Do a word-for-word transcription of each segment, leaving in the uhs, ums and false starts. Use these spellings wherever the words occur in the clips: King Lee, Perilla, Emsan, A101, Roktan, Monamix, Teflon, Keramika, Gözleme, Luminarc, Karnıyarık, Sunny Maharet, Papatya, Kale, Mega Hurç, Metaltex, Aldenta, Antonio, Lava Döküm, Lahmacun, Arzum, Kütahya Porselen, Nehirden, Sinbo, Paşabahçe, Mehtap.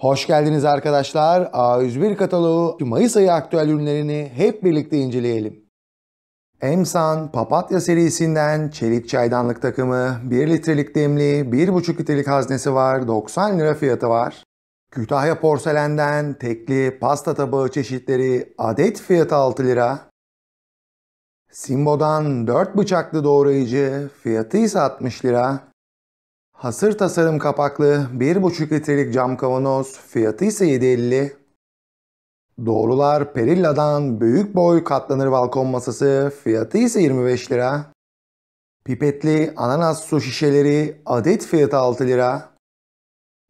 Hoş geldiniz arkadaşlar. A yüz bir kataloğu Mayıs ayı aktüel ürünlerini hep birlikte inceleyelim. Emsan papatya serisinden çelik çaydanlık takımı, bir litrelik demli, bir buçuk litrelik haznesi var, doksan lira fiyatı var. Kütahya porselenden tekli pasta tabağı çeşitleri adet fiyatı altı lira. Sinbo'dan dört bıçaklı doğrayıcı fiyatı ise altmış lira. Hasır tasarım kapaklı bir buçuk litrelik cam kavanoz fiyatı ise yedi elli. Doğrular Perilla'dan büyük boy katlanır balkon masası fiyatı ise yirmi beş lira. Pipetli ananas su şişeleri adet fiyatı altı lira.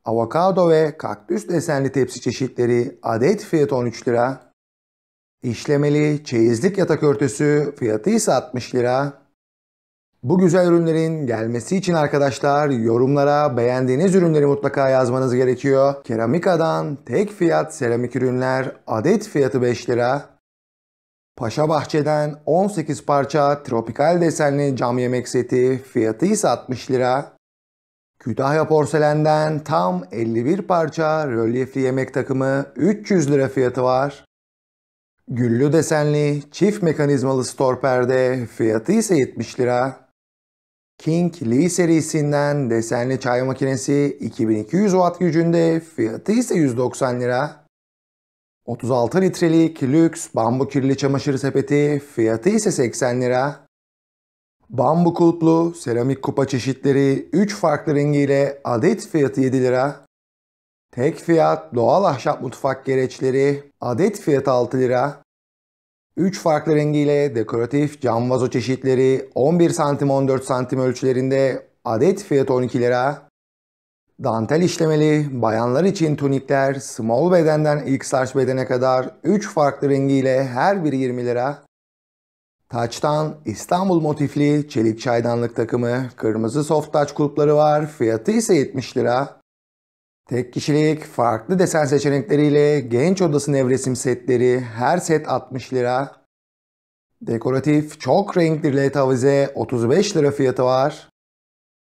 Avokado ve kaktüs desenli tepsi çeşitleri adet fiyatı on üç lira. İşlemeli çeyizlik yatak örtüsü fiyatı ise altmış lira. Bu güzel ürünlerin gelmesi için arkadaşlar yorumlara beğendiğiniz ürünleri mutlaka yazmanız gerekiyor. Keramika'dan tek fiyat seramik ürünler adet fiyatı beş lira. Paşabahçe'den on sekiz parça tropikal desenli cam yemek seti fiyatı ise altmış lira. Kütahya Porselen'den tam elli bir parça rölyefli yemek takımı üç yüz lira fiyatı var. Güllü desenli çift mekanizmalı stor perde fiyatı ise yetmiş lira. King Lee serisinden desenli çay makinesi iki bin iki yüz watt gücünde fiyatı ise yüz doksan lira. otuz altı litrelik lüks bambu kirli çamaşır sepeti fiyatı ise seksen lira. Bambu kulplu seramik kupa çeşitleri üç farklı rengiyle adet fiyatı yedi lira. Tek fiyat doğal ahşap mutfak gereçleri adet fiyatı altı lira. üç farklı rengiyle dekoratif cam vazo çeşitleri on bir santim on dört santim ölçülerinde adet fiyatı on iki lira. Dantel işlemeli bayanlar için tunikler small bedenden ilk large bedene kadar üç farklı rengiyle her biri yirmi lira. Taç'tan İstanbul motifli çelik çaydanlık takımı kırmızı soft touch kulpları var fiyatı ise yetmiş lira. Tek kişilik farklı desen seçenekleriyle genç odası nevresim setleri her set altmış lira. Dekoratif çok renkli led havize otuz beş lira fiyatı var.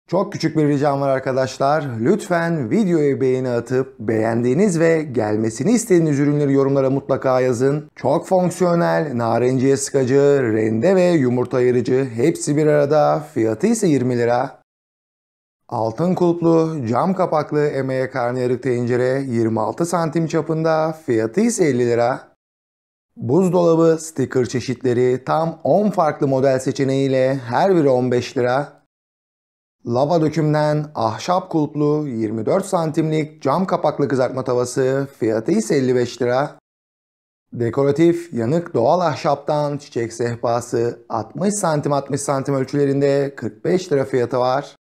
Çok küçük bir ricam var arkadaşlar. Lütfen videoya beğeni atıp beğendiğiniz ve gelmesini istediğiniz ürünleri yorumlara mutlaka yazın. Çok fonksiyonel, narenciye sıkacı, rende ve yumurta ayırıcı hepsi bir arada. Fiyatı ise yirmi lira. Altın kulplu, cam kapaklı emeğe karnıyarık tencere yirmi altı santim çapında fiyatı ise elli lira. Buzdolabı, sticker çeşitleri tam on farklı model seçeneğiyle her biri on beş lira. Lava dökümden ahşap kulplu yirmi dört santimlik cam kapaklı kızartma tavası fiyatı ise elli beş lira. Dekoratif yanık doğal ahşaptan çiçek sehpası altmış santim altmış santim ölçülerinde kırk beş lira fiyatı var.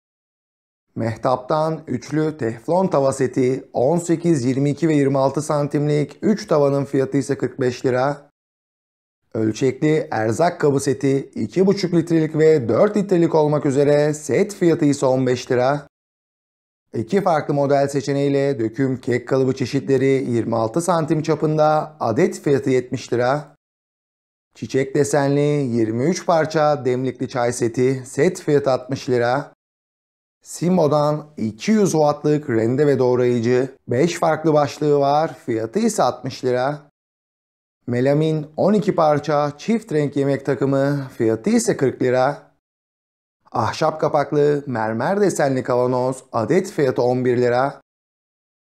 Mehtap'tan üçlü teflon tava seti on sekiz, yirmi iki ve yirmi altı santimlik üç tavanın fiyatı ise kırk beş lira. Ölçekli erzak kabı seti iki buçuk litrelik ve dört litrelik olmak üzere set fiyatı ise on beş lira. iki farklı model seçeneğiyle döküm kek kalıbı çeşitleri yirmi altı santim çapında adet fiyatı yetmiş lira. Çiçek desenli yirmi üç parça demlikli çay seti set fiyatı altmış lira. Sinbo'dan iki yüz wattlık rende ve doğrayıcı beş farklı başlığı var fiyatı ise altmış lira. Melamin on iki parça çift renk yemek takımı fiyatı ise kırk lira. Ahşap kapaklı mermer desenli kavanoz adet fiyatı on bir lira.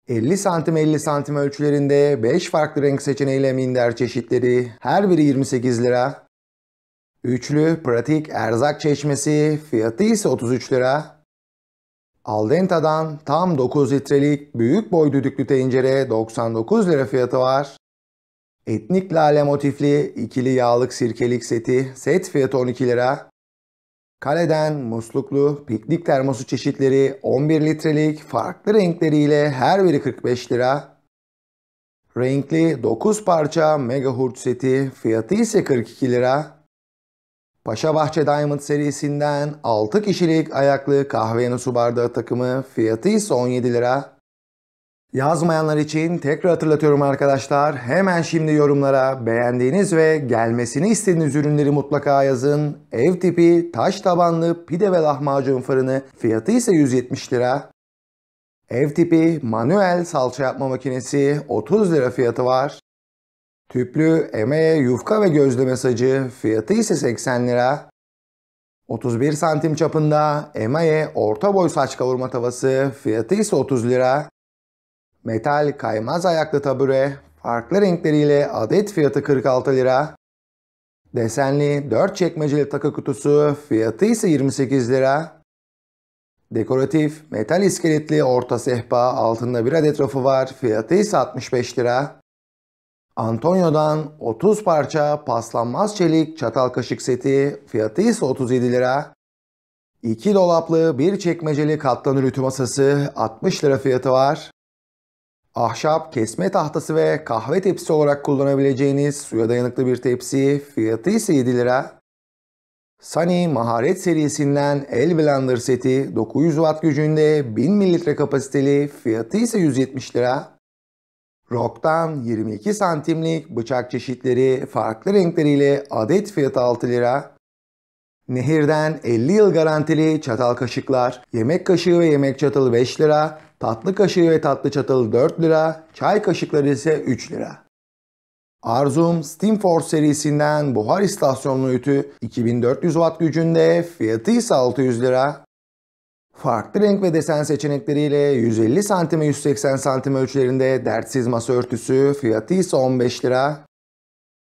elli santim elli santim ölçülerinde beş farklı renk seçeneğiyle minder çeşitleri her biri yirmi sekiz lira. Üçlü pratik erzak çeşmesi fiyatı ise otuz üç lira. Aldenta'dan tam dokuz litrelik büyük boy düdüklü tencere doksan dokuz lira fiyatı var. Etnik lale motifli ikili yağlık sirkelik seti set fiyatı on iki lira. Kale'den musluklu piknik termosu çeşitleri on bir litrelik farklı renkleriyle her biri kırk beş lira. Renkli dokuz parça mega hurç seti fiyatı ise kırk iki lira. Paşabahçe Diamond serisinden altı kişilik ayaklı kahve yanı su bardağı takımı fiyatı ise on yedi lira. Yazmayanlar için tekrar hatırlatıyorum arkadaşlar. Hemen şimdi yorumlara beğendiğiniz ve gelmesini istediğiniz ürünleri mutlaka yazın. Ev tipi taş tabanlı pide ve lahmacun fırını fiyatı ise yüz yetmiş lira. Ev tipi manuel salça yapma makinesi otuz lira fiyatı var. Tüplü emeğe yufka ve gözleme sacı fiyatı ise seksen lira. otuz bir santim çapında emaye orta boy saç kavurma tavası fiyatı ise otuz lira. Metal kaymaz ayaklı tabure farklı renkleriyle adet fiyatı kırk altı lira. Desenli dört çekmeceli takı kutusu fiyatı ise yirmi sekiz lira. Dekoratif metal iskeletli orta sehpa altında bir adet rafı var, fiyatı ise altmış beş lira. Antonio'dan otuz parça paslanmaz çelik çatal kaşık seti fiyatı ise otuz yedi lira. iki dolaplı bir çekmeceli katlanır ütü masası altmış lira fiyatı var. Ahşap kesme tahtası ve kahve tepsisi olarak kullanabileceğiniz suya dayanıklı bir tepsi fiyatı ise yedi lira. Sunny Maharet serisinden el blender seti dokuz yüz watt gücünde bin mililitre kapasiteli fiyatı ise yüz yetmiş lira. Roktan yirmi iki santimlik bıçak çeşitleri farklı renkleriyle adet fiyatı altı lira. Nehirden elli yıl garantili çatal kaşıklar, yemek kaşığı ve yemek çatalı beş lira, tatlı kaşığı ve tatlı çatalı dört lira, çay kaşıkları ise üç lira. Arzum Steam Force serisinden buhar istasyonlu ütü iki bin dört yüz watt gücünde fiyatı ise altı yüz lira. Farklı renk ve desen seçenekleriyle yüz elli santimetre yüz seksen santimetre ölçülerinde dertsiz masa örtüsü fiyatı ise on beş lira.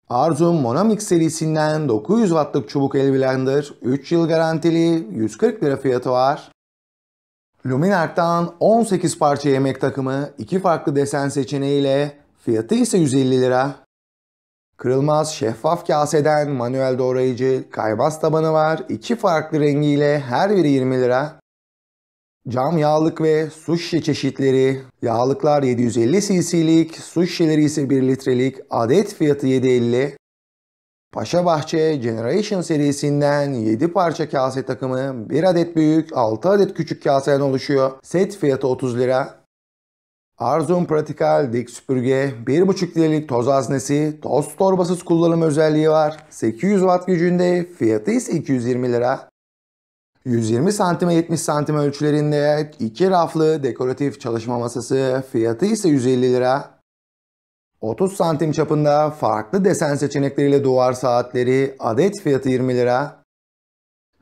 Arzum Monamix serisinden dokuz yüz wattlık çubuk el blender üç yıl garantili yüz kırk lira fiyatı var. Luminarc'tan on sekiz parça yemek takımı iki farklı desen seçeneğiyle fiyatı ise yüz elli lira. Kırılmaz şeffaf kaseden manuel doğrayıcı kaymaz tabanı var, iki farklı rengiyle her biri yirmi lira. Cam yağlık ve su şişe çeşitleri, yağlıklar yedi yüz elli cc'lik, su şişeleri ise bir litrelik, adet fiyatı yedi elli. Paşabahçe Generation serisinden yedi parça kase takımı, bir adet büyük, altı adet küçük kaseden oluşuyor. Set fiyatı otuz lira. Arzum Pratikal dik süpürge, bir buçuk litrelik toz haznesi, toz torbasız kullanım özelliği var. sekiz yüz watt gücünde, fiyatı ise iki yüz yirmi lira. yüz yirmi santimetre yetmiş santimetre ölçülerinde iki raflı dekoratif çalışma masası fiyatı ise yüz elli lira. otuz santim çapında farklı desen seçenekleriyle duvar saatleri adet fiyatı yirmi lira.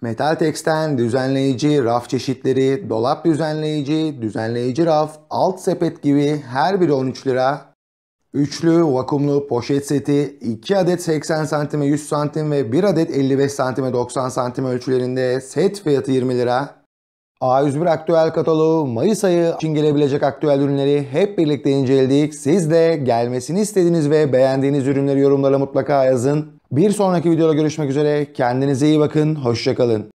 Metaltex'ten düzenleyici raf çeşitleri, dolap düzenleyici, düzenleyici raf, alt sepet gibi her biri on üç lira. Üçlü vakumlu poşet seti iki adet seksen santimetre yüz santimetre ve bir adet elli beş santimetre doksan santimetre ölçülerinde set fiyatı yirmi lira. A yüz bir aktüel kataloğu Mayıs ayı için gelebilecek aktüel ürünleri hep birlikte inceledik. Siz de gelmesini istediğiniz ve beğendiğiniz ürünleri yorumlara mutlaka yazın. Bir sonraki videoda görüşmek üzere. Kendinize iyi bakın. Hoşça kalın.